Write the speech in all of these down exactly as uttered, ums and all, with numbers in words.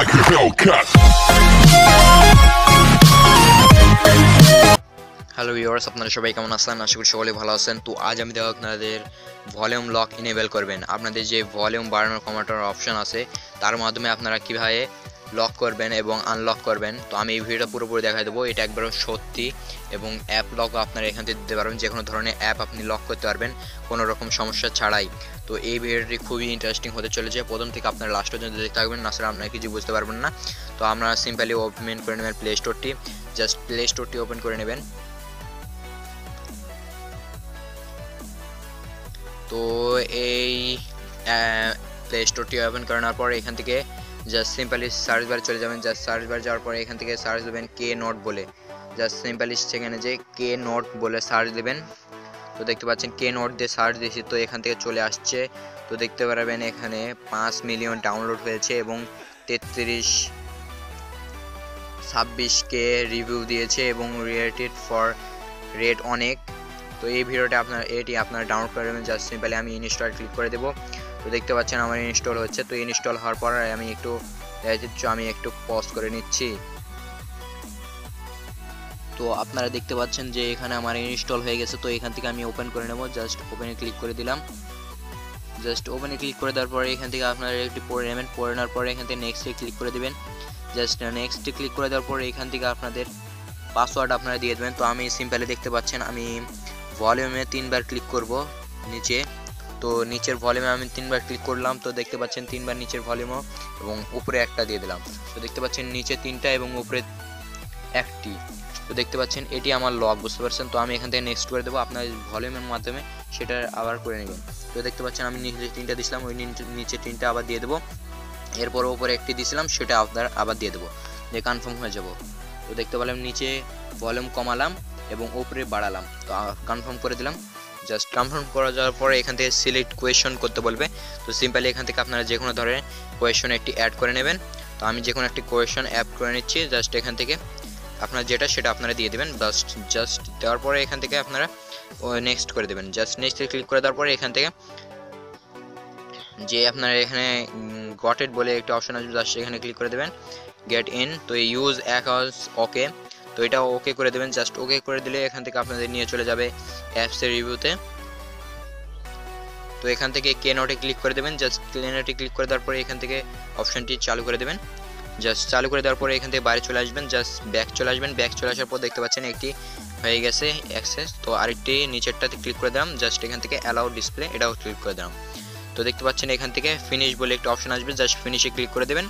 like a Hellcat. Hello viewers, আপনারা সবাই কেমন আছেন? আশা করি সকলে ভালো আছেন। তো আজ আমি দেখাবো আপনাদের ভলিউম লক ইনেবল করবেন। আপনাদের যে ভলিউম বাড়ানোর কমানোর অপশন আছে তার মাধ্যমে আপনারা কিভাবে লক করবেন এবং আনলক করবেন, তো আমি এই ভিডিওটা পুরোপুরি দেখাই দেবো। এটা একবার সত্যি এবং অ্যাপ লক আপনারা এখান থেকে দিতে পারবেন, যে কোনো ধরনের অ্যাপ আপনি লক করতে পারবেন কোনো রকম সমস্যা ছাড়াই। তো এই ভিডিওটি খুবই ইন্টারেস্টিং হতে চলেছে, প্রথম থেকে আপনারা লাস্ট পর্যন্ত দেখতে থাকবেন, না স্যার আপনারা কিছু বুঝতে পারবেন না। তো আপনারা সিম্পলি ওপেন করে নেবেন প্লে স্টোরটি, জাস্ট প্লে স্টোরটি ওপেন করে নেবেন। তো এই প্লে স্টোরটি ওপেন করে নেওয়ার পর এখান থেকে জাস্ট সিম্পলি সার্চ বারে চলে যাবেন। জাস্ট সার্চ বারে যাওয়ার পরে এখান থেকে সার্চ দেবেন কে নট বলে, জাস্ট সিম্পলি সেখানে যে কে নট বলে সার্চ দেবেন। তো দেখতে পাচ্ছেন কে নট দিয়ে সার্চ দিয়েছি, তো এখান থেকে চলে আসছে। তো দেখতে পারবেন এখানে পাঁচ মিলিয়ন ডাউনলোড হয়েছে এবং তেত্রিশ ছাব্বিশ কে রিভিউ দিয়েছে এবং রেটেড ফর রেট অনেক। তো এই ভিডিওটা আপনার এটি আপনারা ডাউনলোড করে নেবেন। জাস্ট সিম্পলি আমি ইনস্টল ক্লিক করে দেবো। তো দেখতে পাচ্ছেন আমার ইনস্টল হচ্ছে। তো ইনস্টল হওয়ার পর আমি একটু দেখাচ্ছি, আমি একটু পজ করে নিচ্ছি। তো আপনারা দেখতে পাচ্ছেন যে এখানে আমার ইনস্টল হয়ে গেছে। তো এখান থেকে আমি ওপেন করে নেব, জাস্ট ওপেনে ক্লিক করে দিলাম। জাস্ট ওপেনে ক্লিক করে দেওয়ার পরে এখান থেকে আপনারা একটু পড়ে নেবেন, পড়ে নেওয়ার পরে এখান থেকে নেক্সটে ক্লিক করে দেবেন। জাস্ট নেক্সটে ক্লিক করে দেওয়ার পরে এখান থেকে আপনাদের পাসওয়ার্ড আপনারা দিয়ে দেবেন। তো আমি সিম্পলি দেখতে পাচ্ছেন আমি ভলিউমে তিনবার ক্লিক করব নিচে। তো নিচের ভলিউমে আমি তিনবার ক্লিক করলাম। তো দেখতে পাচ্ছেন তিনবার নিচের ভলিউমও এবং উপরে একটা দিয়ে দিলাম। তো দেখতে পাচ্ছেন নিচে তিনটা এবং উপরে একটি। তো দেখতে পাচ্ছেন এটি আমার লক, বুঝতে পারছেন। তো আমি এখান থেকে নেক্সট করে দেবো, আপনার ভলিউমের মাধ্যমে সেটা আবার করে নেবেন। তো দেখতে পাচ্ছেন আমি নিচে তিনটা দিয়েছিলাম, ওই নিচে তিনটা আবার দিয়ে দেবো, এরপর উপরে একটি দিয়েছিলাম সেটা আপনার আবার দিয়ে দেবো, দিয়ে কনফার্ম হয়ে যাব। তো দেখতে পেলাম নিচে ভলিউম কমালাম এবং উপরে বাড়ালাম, তো কনফার্ম করে দিলাম। জাস্ট কনফার্ম করা যাওয়ার পরে এখান থেকে সিলেক্ট কোয়েশন করতে বলবে। তো সিম্পলি এখান থেকে আপনারা যে কোনো ধরনের কোয়েশন একটি অ্যাড করে নেবেন। তো আমি যে কোনো একটি কোয়েশন অ্যাড করে নিচ্ছি। জাস্ট এখান থেকে আপনার যেটা সেটা আপনারা দিয়ে দেবেন। জাস্ট জাস্ট দেওয়ার পরে এখান থেকে আপনারা নেক্সট করে দেবেন। জাস্ট নেক্সটে ক্লিক করে দেওয়ার পরে এখান থেকে যে আপনারা এখানে গট ইট বলে একটা অপশন আসবে, জাস্ট এখানে ক্লিক করে দেবেন গেট ইন। তো ইউজ অ্যাকাউন্টস ওকে, তো এটা ওকে করে দেবেন। জাস্ট ওকে করে দিলে এখান থেকে আপনাদের নিয়ে চলে যাবে অ্যাপসের রিভিউতে। তো এখান থেকে কে নটে ক্লিক করে দেবেন। জাস্ট কে নটে ক্লিক করে দেওয়ার পরে এখান থেকে অপশনটি চালু করে দেবেন। জাস্ট চালু করে দেওয়ার পরে এখান থেকে বাইরে চলে আসবেন। জাস্ট ব্যাক চলে আসবেন। ব্যাক চলে আসার পর দেখতে পাচ্ছেন একটি হয়ে গেছে অ্যাক্সেস। তো আরেকটি নিচেরটাতে ক্লিক করে দিলাম। জাস্ট এখান থেকে অ্যালাউ ডিসপ্লে এটাও ক্লিক করে দিলাম। তো দেখতে পাচ্ছেন এখান থেকে ফিনিশ বলে একটা অপশন আসবে, জাস্ট ফিনিশে ক্লিক করে দেবেন।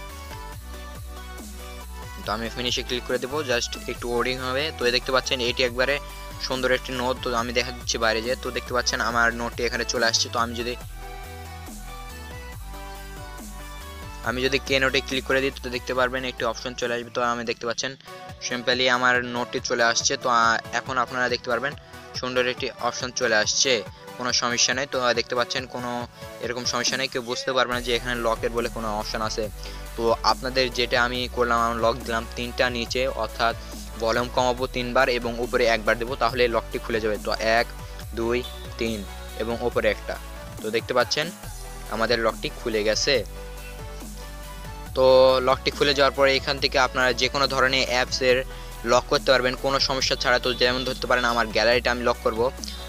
তো আমি ফিনিশে ক্লিক করে দেবো। জাস্ট একটু ওডিং হবে। তো দেখতে পাচ্ছেন এটি একবারে সুন্দর একটি নোট। তো আমি দেখা দিচ্ছি বাইরে যে। তো দেখতে পাচ্ছেন আমার নোটটি এখানে চলে আসছে। তো আমি যদি আমি যদি কে নোটে ক্লিক করে দিই তো দেখতে পারবেন একটি অপশন চলে আসবে। তো আমি দেখতে পাচ্ছেন সিম্পলি আমার নোটটি চলে আসছে। তো এখন আপনারা দেখতে পারবেন সুন্দর একটি অপশন চলে আসছে, কোনো সমস্যা নেই। তো দেখতে পাচ্ছেন কোনো এরকম সমস্যা নেই, কেউ বুঝতে পারবে না যে এখানে লকের বলে কোনো অপশন আছে। তো আপনাদের যেটা আমি করলাম, আমি লক দিলাম তিনটা নিচে, অর্থাৎ ভলিউম কমাবো তিনবার এবং উপরে একবার দেবো, তাহলে লকটি খুলে যাবে। তো এক দুই তিন এবং উপরে একটা। তো দেখতে পাচ্ছেন আমাদের লকটি খুলে গেছে। তো লকটি খুলে যাওয়ার পরে এখান থেকে আপনারা যে কোনো ধরনের অ্যাপসের লক করতে পারবেন কোনো সমস্যা ছাড়া। তো যেমন ধরতে পারেন আমার গ্যালারিটা আমি লক করব।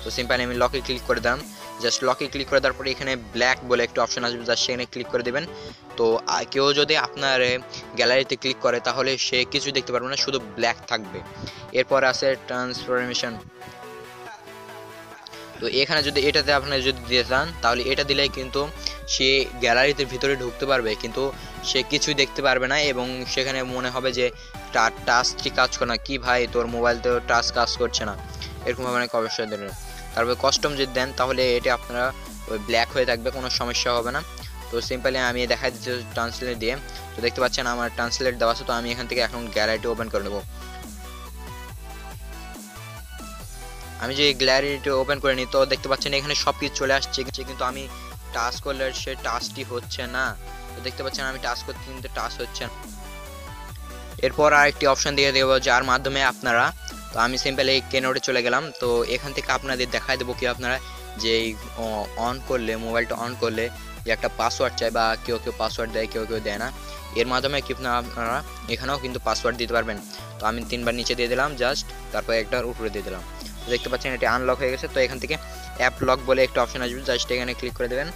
তো সিম্পলি আমি লকে ক্লিক করে দিলাম। জাস্ট লকে ক্লিক করে দেওয়ার পরে এখানে ব্ল্যাক বলে একটা অপশন আসবে, জাস্ট সেখানে ক্লিক করে দেবেন। তো কেউ যদি আপনার গ্যালারিতে ক্লিক করে তাহলে সে কিছু দেখতে পারবে না, শুধু ব্ল্যাক থাকবে। এরপর আছে ট্রান্সফরমেশন। তো এখানে যদি এটাতে আপনারা যদি দিয়ে যান তাহলে এটা দিলে কিন্তু সে গ্যালারিতে ভিতরে ঢুকতে পারবে, কিন্তু সে কিছুই দেখতে পারবে না এবং সেখানে মনে হবে যে তার টাচটি কাজ করে না, কি ভাই তোর মোবাইল তো টাচ কাজ করছে না, এরকম হবে না অবশ্যই। তারপরে কাস্টম যদি দেন তাহলে এটা আপনারা ওই ব্ল্যাক হয়ে থাকবে, কোনো সমস্যা হবে না। তো সিম্পলি আমি দেখা দিচ্ছি ট্রান্সলেট দিয়ে। তো দেখতে পাচ্ছেন আমার ট্রান্সলেট দেওয়া আছে। তো আমি এখান থেকে এখন গ্যালারিটি ওপেন করে নেব। আমি যে গ্যালারিটি ওপেন করে নিই তো দেখতে পাচ্ছেন এখানে সব কিছু চলে আসছে, কিন্তু আমি টাচ করলে সে টাচটি হচ্ছে না। তো দেখতে পাচ্ছেন আমি টাচ করতে কিন্তু টাচ হচ্ছে না। এরপর আরেকটি অপশন দিয়ে দেবো যার মাধ্যমে আপনারা, তো আমি সিম্পলি কে নোটে চলে গেলাম। তো এখান থেকে আপনাদের দেখায় দেবো কি আপনারা যে অন করলে মোবাইলটা অন করলে যে একটা পাসওয়ার্ড চাই, বা কেউ কেউ পাসওয়ার্ড দেয় কেউ কেউ দেয় না, एर माध्यमे अपना अपनारा एखानेও किन्तु पासवर्ड दिते पारबेन। तो आमी तीनबार नीचे दिए दिलाम जस्ट तारपर एकटार उपरे दिए दिलाम। तो देखते पाচ্ছেন এটা আনলক হয়ে গেছে। তো এখান থেকে অ্যাপ লক বলে একটা অপশন আসবে, জাস্ট এখানে ক্লিক করে দিবেন।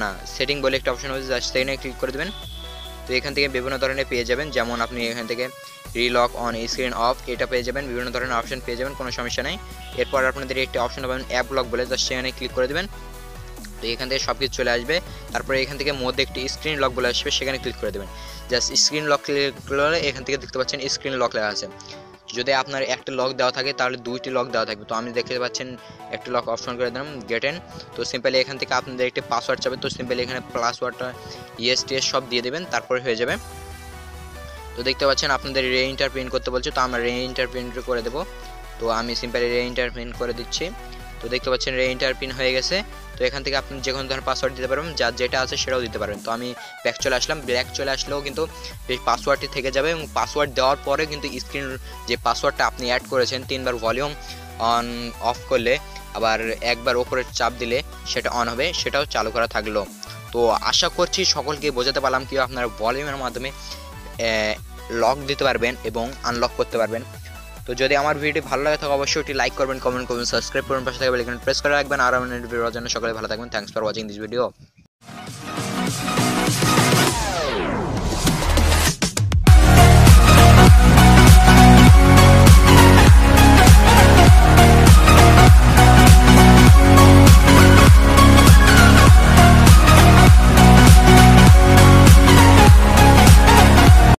না সেটিং বলে একটা অপশন আসবে, জাস্ট এখানে ক্লিক করে দিবেন। তো এখান থেকে বিভিন্ন ধরনের পেয়ে যাবেন, যেমন আপনি এখান থেকে রিলক অন স্ক্রিন অফ এটা পেয়ে যাবেন, বিভিন্ন ধরনের অপশন পেয়ে যাবেন, কোনো সমস্যা নাই। এরপর আপনাদের একটা অপশন পাবেন অ্যাপ লক বলে, জাস্ট এখানে ক্লিক করে দিবেন। तो ये सबकिछ चले आसपर एखान मध्य एक स्क्रीन लक बोले आसने क्लिक कर देवें। जस्ट स्क्रीन लक क्लिक कर एखान देखते स्क्रीन लक लेखा आज आपनर एक लक देवा थे दुईटी लक देवा थको। तो आमी देखते एक लक अपशन कर दिलाम गेट इन। तो सिम्पलि एखान अपन एक पासवर्ड चाहिए। तो सिम्पलि एखे पासवर्ड येस टेस सब दिए देवें तरह हो जाए। तो देखते अपन रे इंटर प्रिंट करते बोल, तो रे इंटर प्रिंट कर देव। तो आमी सिम्पलि रे इंटर प्रिंट कर दीची। तो देखते रे इंटर प्रिंट हो गए। तो एखान अपनी जेको धरण पासवर्ड दीते हैं जार जेटा आज से दीते हैं। तो हमें बैक चले आसलम। बैक चले आसले क्योंकि पासवर्ड थे जाए पासवर्ड देवारे क्योंकि स्क्रीन जो पासवर्ड अपनी एड कर तीन बार वॉल्यूम ऑन ऑफ कर ले आर एक बार ओपर चाप दी से ऑन है से चालू करा थकल। तो आशा कर सकल के बोझाते परलम कि अपना वॉल्यूम माध्यम लक दीते आनलक करते। तो जो हमारे वीडियो भालो लगे तो अवश्य एक लाइक करबें, कमेंट करबें, सब्सक्राइब करबें, पास बेल आइकन प्रेस कर रखबें और नेक्स्ट वीडियोर जन्य सकले भालो थाकबें। Thanks for watching this video.